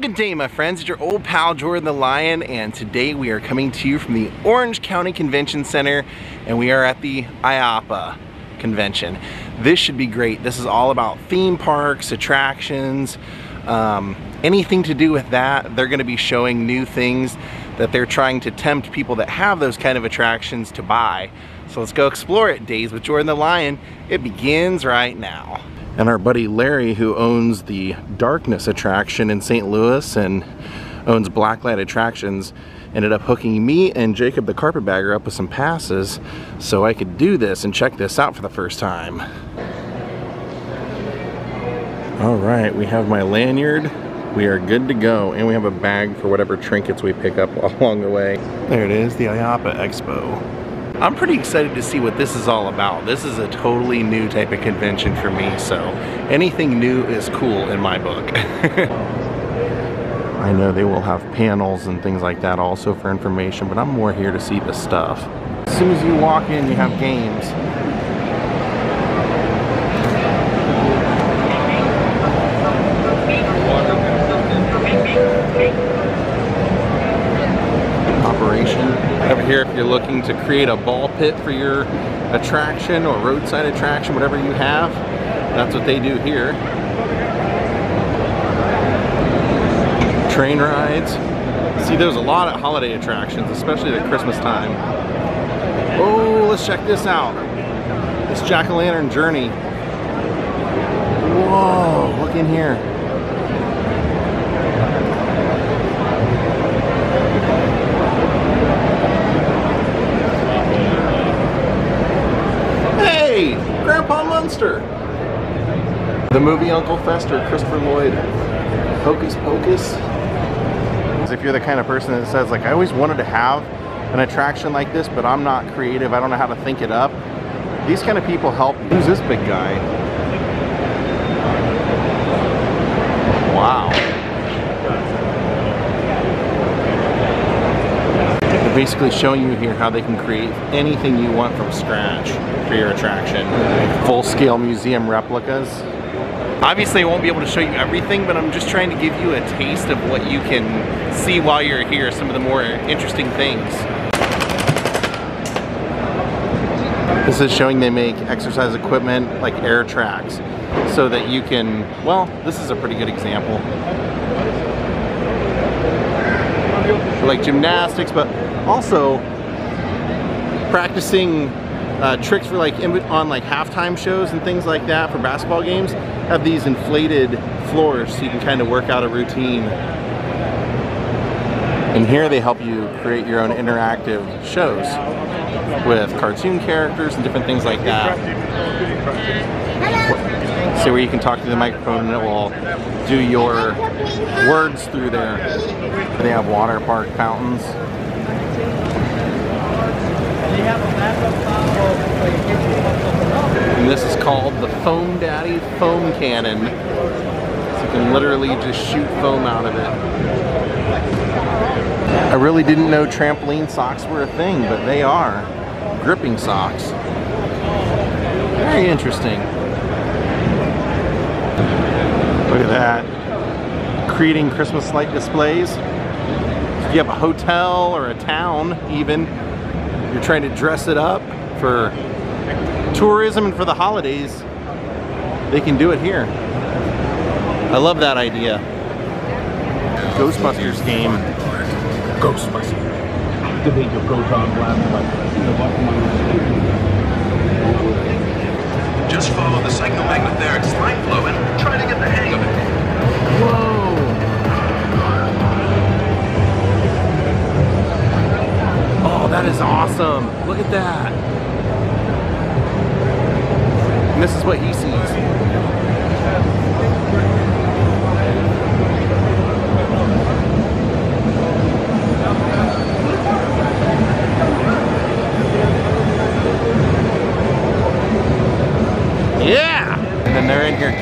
Good day, my friends. It's your old pal Jordan the Lion, and today we are coming to you from the Orange County Convention Center, and we are at the IAAPA convention. This should be great. This is all about theme parks, attractions, anything to do with that. They're going to be showing new things that they're trying to tempt people that have those kind of attractions to buy. So let's go explore it. Days with Jordan the Lion. It begins right now. And our buddy Larry, who owns the Darkness attraction in St. Louis and owns Blacklight Attractions, ended up hooking me and Jacob the Carpetbagger up with some passes so I could do this and check this out for the first time. All right, we have my lanyard. We are good to go, and we have a bag for whatever trinkets we pick up along the way. There it is, the IAAPA Expo. I'm pretty excited to see what this is all about. This is a totally new type of convention for me, so anything new is cool in my book. I know they will have panels and things like that also for information, but I'm more here to see the stuff. As soon as you walk in, you have games. Over here, if you're looking to create a ball pit for your attraction or roadside attraction, whatever you have, that's what they do here. Train rides. See, there's a lot of holiday attractions, especially at Christmas time. Oh, let's check this out. This jack-o'-lantern journey. Whoa, look in here. The movie Uncle Fester, Christopher Lloyd, Hocus Pocus. If you're the kind of person that says, like, I always wanted to have an attraction like this, but I'm not creative, I don't know how to think it up, these kind of people help. Who's this big guy? Wow. They're basically showing you here how they can create anything you want from scratch for your attraction. Full-scale museum replicas. Obviously I won't be able to show you everything, but I'm just trying to give you a taste of what you can see while you're here, some of the more interesting things. This is showing they make exercise equipment like air tracks so that you can, well, this is a pretty good example. Like gymnastics, but also practicing tricks for like on like halftime shows and things like that for basketball games. Have these inflated floors so you can kind of work out a routine. And here they help you create your own interactive shows with cartoon characters and different things like that. Hello. So where you can talk to the microphone and it will do your words through there. They have water park fountains. And this is called the Foam Daddy Foam Cannon. So you can literally just shoot foam out of it. I really didn't know trampoline socks were a thing, but they are. Gripping socks. Very interesting. Look at that. Creating Christmas light displays. If you have a hotel or a town even, you're trying to dress it up for tourism and for the holidays, they can do it here. I love that idea. Ghostbusters game. Ghostbusters. Just follow the Psycho-Magnetheric Slime Flow and try to get the hang of it. Whoa. That is awesome. Look at that. And this is what he sees.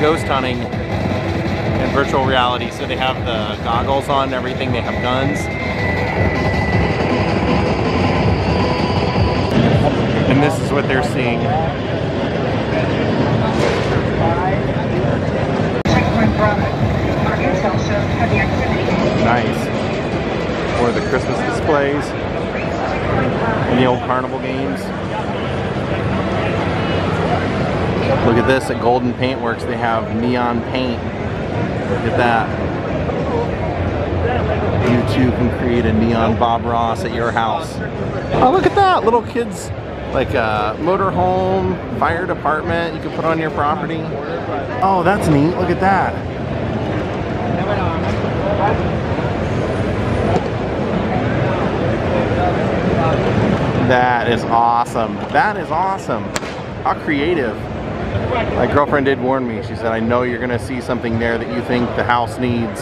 ghost hunting and virtual reality. So they have the goggles on and everything, they have guns. And this is what they're seeing. Nice. Or the Christmas displays and the old carnival games. Look at this at Golden Paintworks. They have neon paint. Look at that. You too can create a neon Bob Ross at your house. Oh, look at that. Little kids, like a motorhome, fire department you can put on your property. Oh, that's neat. Look at that. That is awesome. That is awesome. How creative. My girlfriend did warn me. She said, I know you're going to see something there that you think the house needs.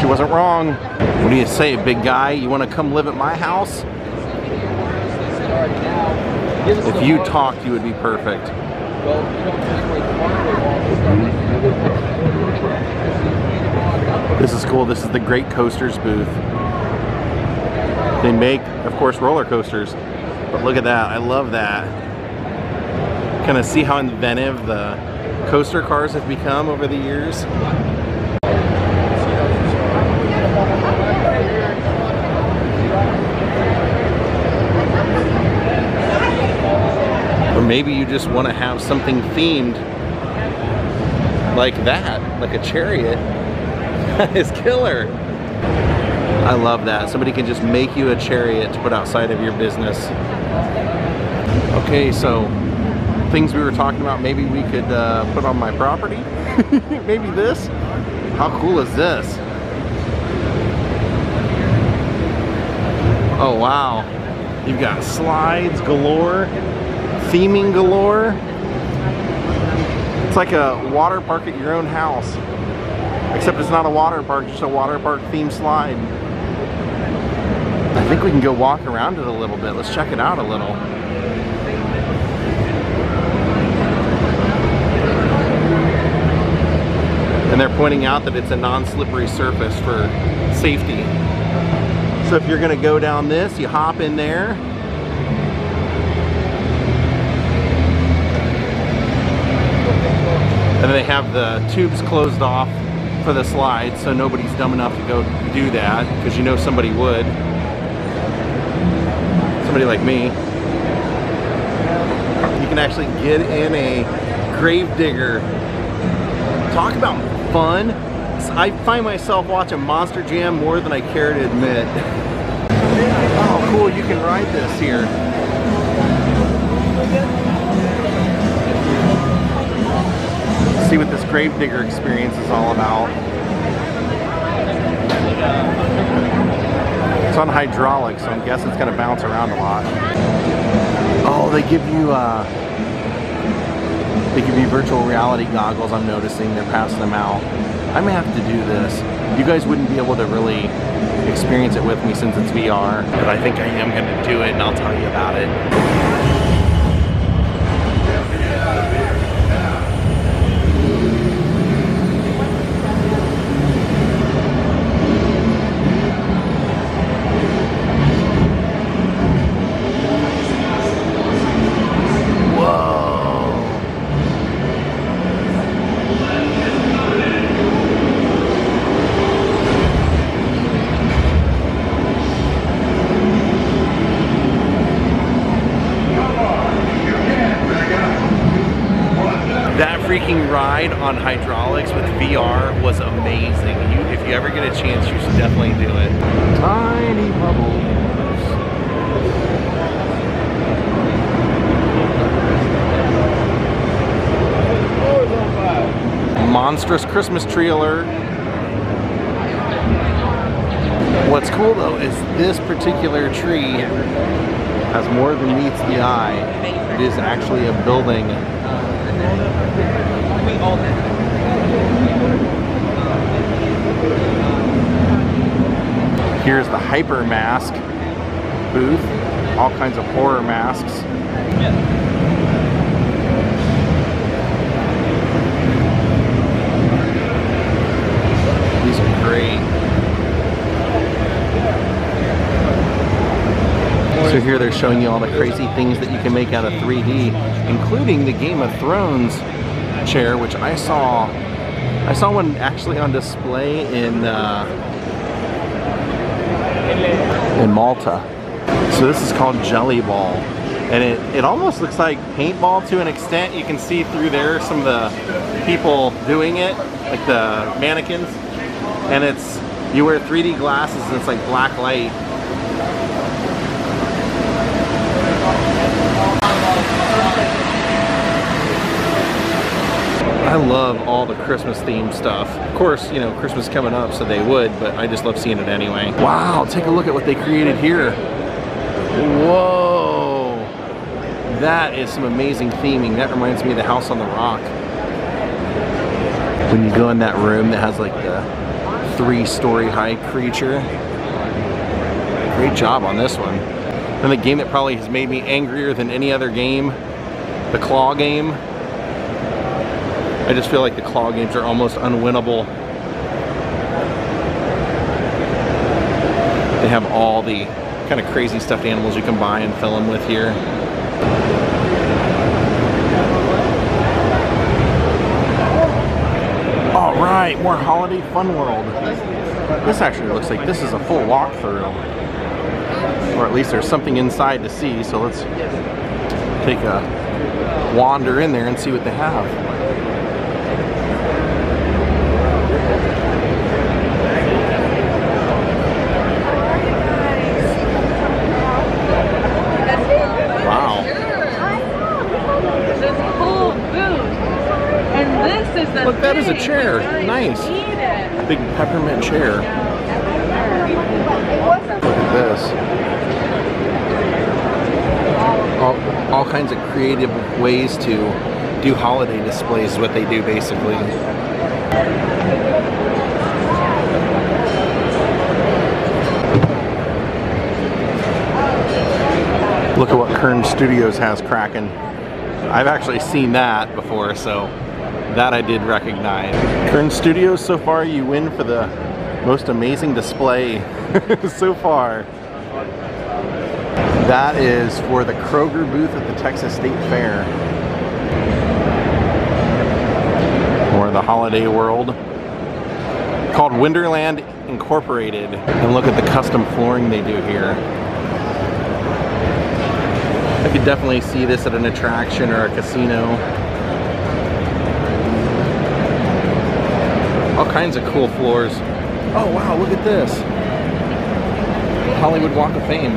She wasn't wrong. What do you say, big guy? You want to come live at my house? If you talked, you would be perfect. This is cool. This is the Great Coasters booth. They make, of course, roller coasters, but look at that. I love that. Kind of see how inventive the coaster cars have become over the years. Or maybe you just want to have something themed like that, like a chariot. That is killer. I love that. Somebody can just make you a chariot to put outside of your business. Okay, so things we were talking about, maybe we could put on my property. Maybe this. How cool is this? Oh, wow. You've got slides galore, theming galore. It's like a water park at your own house. Except it's not a water park, just a water park themed slide. I think we can go walk around it a little bit. Let's check it out a little. And they're pointing out that it's a non-slippery surface for safety. So if you're gonna go down this, you hop in there. And they have the tubes closed off for the slide, so nobody's dumb enough to go do that, because you know somebody would. Somebody like me. You can actually get in a Gravedigger. Talk about fun. I find myself watching Monster Jam more than I care to admit. Oh, cool, you can ride this here. See what this Gravedigger experience is all about. It's on hydraulics, so I'm guessing it's going to bounce around a lot. Oh, they give you virtual reality goggles. I'm noticing they're passing them out. I may have to do this. You guys wouldn't be able to really experience it with me since it's VR, but I think I am going to do it, and I'll tell you about it. Ride on hydraulics with VR was amazing. If you ever get a chance, you should definitely do it. Tiny bubbles. Monstrous Christmas tree alert. What's cool though is this particular tree has more than meets the eye. It is actually a building. Here's the Hyper Mask booth. All kinds of horror masks. So here they're showing you all the crazy things that you can make out of 3D, including the Game of Thrones chair, which I saw one actually on display in Malta. So this is called Jelly Ball, and it almost looks like paintball to an extent. You can see through there some of the people doing it, like the mannequins, and it's, you wear 3D glasses and it's like black light. I love all the Christmas themed stuff. Of course, you know, Christmas coming up, so they would, but I just love seeing it anyway. Wow, take a look at what they created here. Whoa, that is some amazing theming. That reminds me of the House on the Rock. When you go in that room that has like the 3-story high creature. Great job on this one. And the game that probably has made me angrier than any other game, the claw game. I just feel like the claw games are almost unwinnable. They have all the kind of crazy stuffed animals you can buy and fill them with here. All right, more Holiday Fun World. This actually looks like this is a full walkthrough, or at least there's something inside to see. So let's take a wander in there and see what they have. Look, that is a chair. Nice. A big peppermint chair. Look at this. All kinds of creative ways to do holiday displays is what they do, basically. Look at what Kern Studios has cracking. I've actually seen that before, so that I did recognize. Kern Studios, so far you win for the most amazing display so far. That is for the Kroger booth at the Texas State Fair. Or the Holiday World. Called Winterland Incorporated. And look at the custom flooring they do here. I could definitely see this at an attraction or a casino. All kinds of cool floors. Oh wow, look at this. Hollywood Walk of Fame.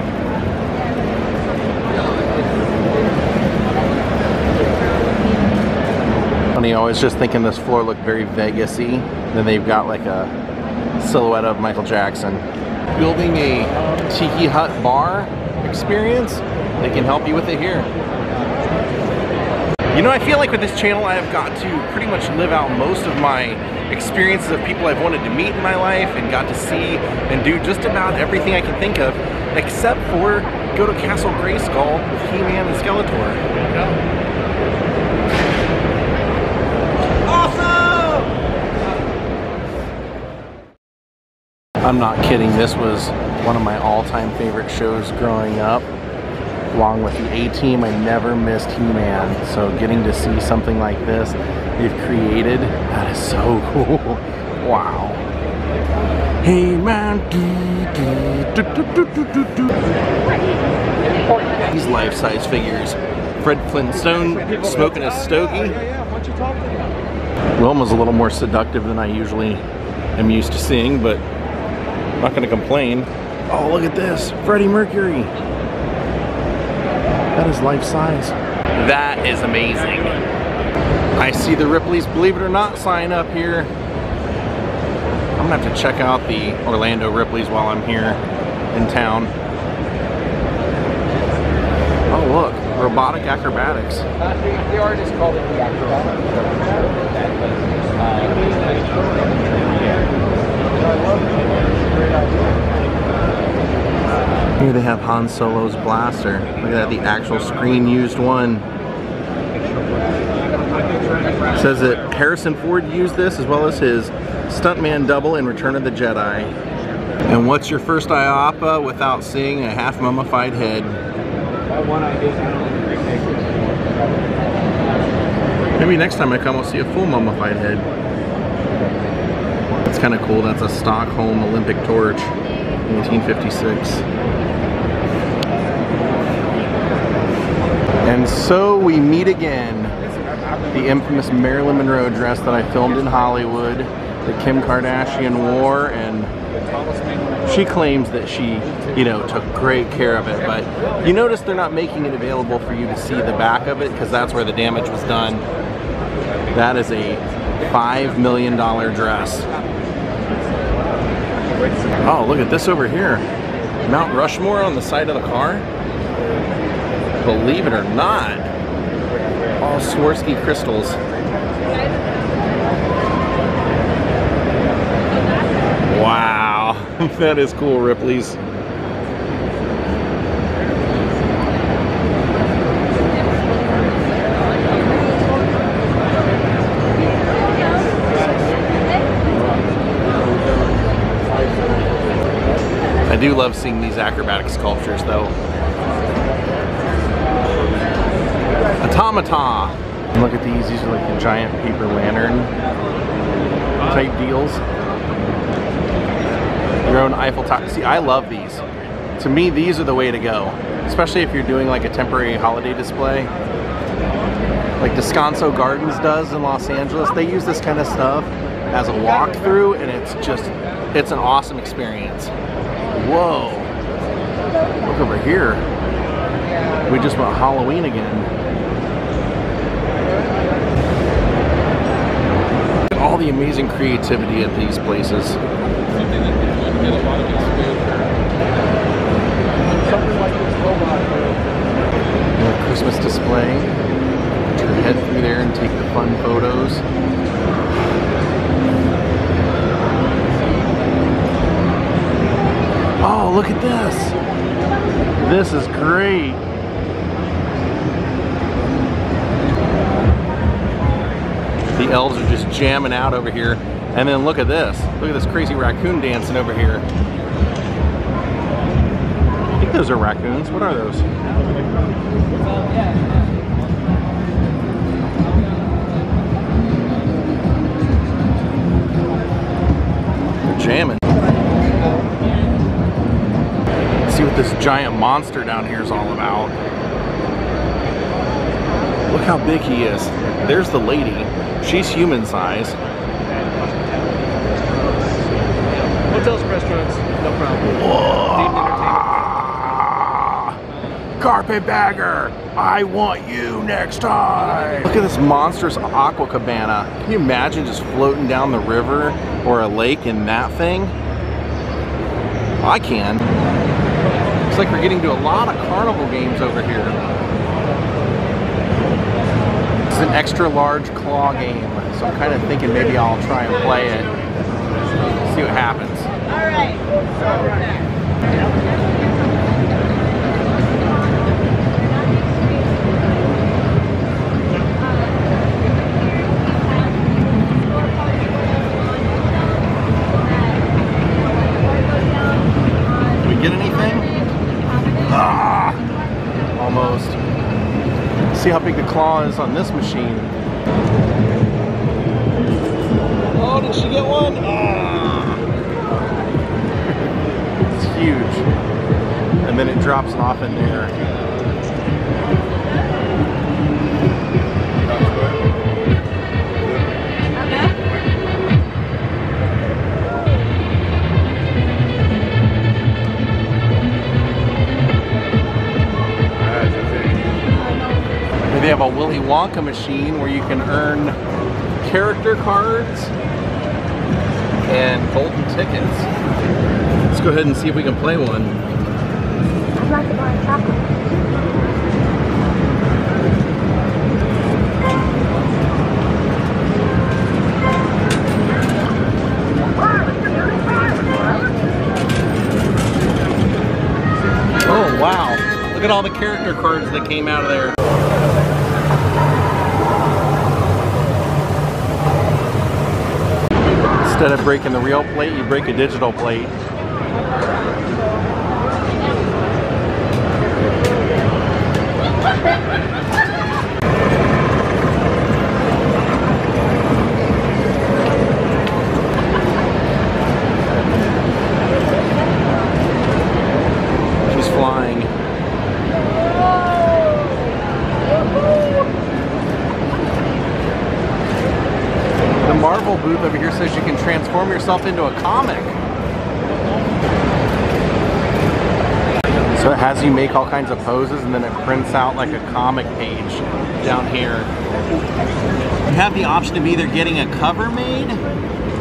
Funny, I was just thinking this floor looked very Vegas-y. Then they've got like a silhouette of Michael Jackson. Building a tiki hut bar experience, they can help you with it here. You know, I feel like with this channel I have got to pretty much live out most of my experiences of people I've wanted to meet in my life and got to see and do just about everything I can think of, except for go to Castle Grayskull with He-Man and Skeletor. Awesome! I'm not kidding, this was one of my all-time favorite shows growing up. Along with the A Team, I never missed He-Man. So getting to see something like this they've created, that is so cool. Wow. He-Man. These life-size figures. Fred Flintstone smoking a stogie. Wilma's a little more seductive than I usually am used to seeing, but I'm not going to complain. Oh, look at this. Freddie Mercury. That is life size. That is amazing. I see the Ripley's Believe It or Not sign up here. I'm gonna have to check out the Orlando Ripley's while I'm here in town. Oh look, robotic acrobatics. The artist called it the acrobatics. Here they have Han Solo's blaster. Look at that, the actual screen used one. It says that Harrison Ford used this as well as his stuntman double in Return of the Jedi. And what's your first IAAPA without seeing a half mummified head? That one I did, I don't think I did. Maybe next time I come, I'll see a full mummified head. That's kind of cool. That's a Stockholm Olympic torch, 1956. And so we meet again. The infamous Marilyn Monroe dress that I filmed in Hollywood that Kim Kardashian wore, and she claims that she, you know, took great care of it, but you notice they're not making it available for you to see the back of it because that's where the damage was done. That is a $5 million dress. Oh, look at this over here. Mount Rushmore on the side of the car. Believe it or not, all Swarovski crystals. Wow, that is cool, Ripley's. I do love seeing these acrobatic sculptures, though. Automata. And look at these. These are like the giant paper lantern type deals. Your own Eiffel Tower. See, I love these. To me, these are the way to go, especially if you're doing like a temporary holiday display, like Descanso Gardens does in Los Angeles. They use this kind of stuff as a walkthrough, and it's just, it's an awesome experience. Whoa! Look over here. We just went Halloween again. All the amazing creativity at these places. A Christmas display. Put your head through there and take the fun photos. Oh, look at this! This is great! The elves are just jamming out over here. And then look at this. Look at this crazy raccoon dancing over here. I think those are raccoons. What are those? They're jamming. Let's see what this giant monster down here is all about. Look how big he is. There's the lady. She's human size. Hotels, restaurants, no problem. Whoa. Carpetbagger, I want you next time. Look at this monstrous aqua cabana. Can you imagine just floating down the river or a lake in that thing? I can. Looks like we're getting to a lot of carnival games over here. It's an extra large claw game, so I'm kind of thinking maybe I'll try and play it, see what happens. All right. Did we get anything? Ah, almost. See how big the claw is on this machine. Oh, did she get one? Ah. It's huge. And then it drops it off in there. They have a Willy Wonka machine where you can earn character cards and golden tickets. Let's go ahead and see if we can play one. I'd like to buy a chocolate. Oh wow, look at all the character cards that came out of there. Instead of breaking the real plate, you break a digital plate. Transform yourself into a comic. So it has you make all kinds of poses and then it prints out like a comic page down here. You have the option of either getting a cover made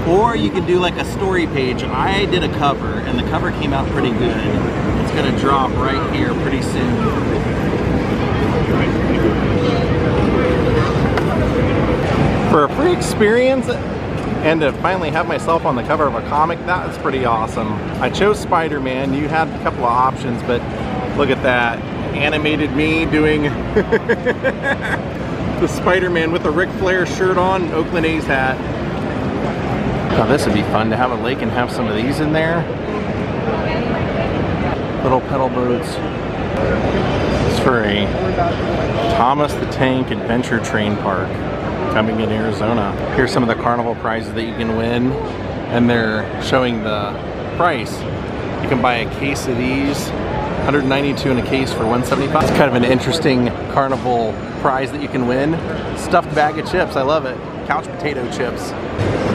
or you can do like a story page. I did a cover and the cover came out pretty good. It's going to drop right here pretty soon. For a free experience, and to finally have myself on the cover of a comic, that's pretty awesome. I chose Spider-Man. You had a couple of options, but look at that. Animated me doing the Spider-Man with a Ric Flair shirt on, Oakland A's hat. Now this would be fun to have a lake and have some of these in there. Little pedal boats. It's for a Thomas the Tank Adventure Train Park. Coming in Arizona. Here's some of the carnival prizes that you can win, and they're showing the price. You can buy a case of these, 192 in a case for 175. It's kind of an interesting carnival prize that you can win. Stuffed bag of chips, I love it. Couch potato chips.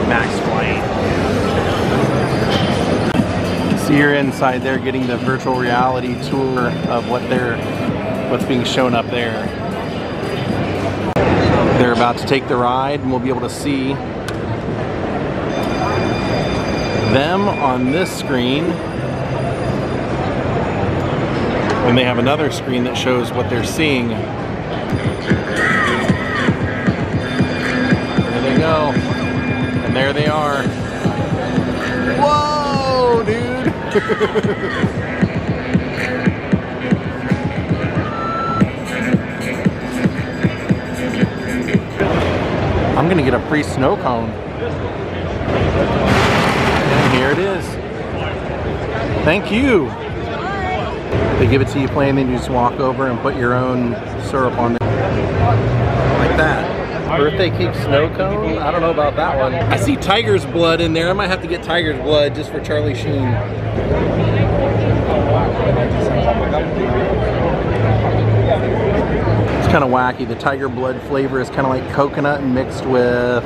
Max Flight. So you're inside there getting the virtual reality tour of what's being shown up there. They're about to take the ride and we'll be able to see them on this screen. And they have another screen that shows what they're seeing. There they go. And there they are. Whoa, dude! I'm gonna get a free snow cone. And here it is. Thank you. They give it to you plain, then you just walk over and put your own syrup on there. Like that. Birthday cake snow cone? I don't know about that one. I see tiger's blood in there. I might have to get tiger's blood just for Charlie Sheen. Kind of wacky. The tiger blood flavor is kind of like coconut mixed with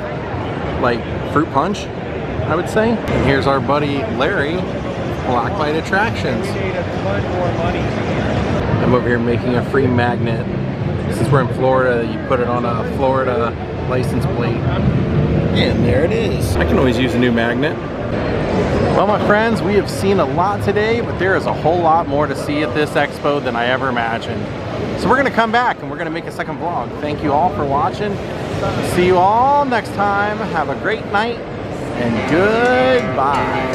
like fruit punch, I would say. And here's our buddy Larry, Blacklight Attractions. I'm over here making a free magnet. Since we're in Florida, you put it on a Florida license plate. And there it is. I can always use a new magnet. Well, my friends, we have seen a lot today, but there is a whole lot more to see at this expo than I ever imagined. So we're gonna come back and we're gonna make a second vlog. Thank you all for watching. See you all next time. Have a great night and goodbye.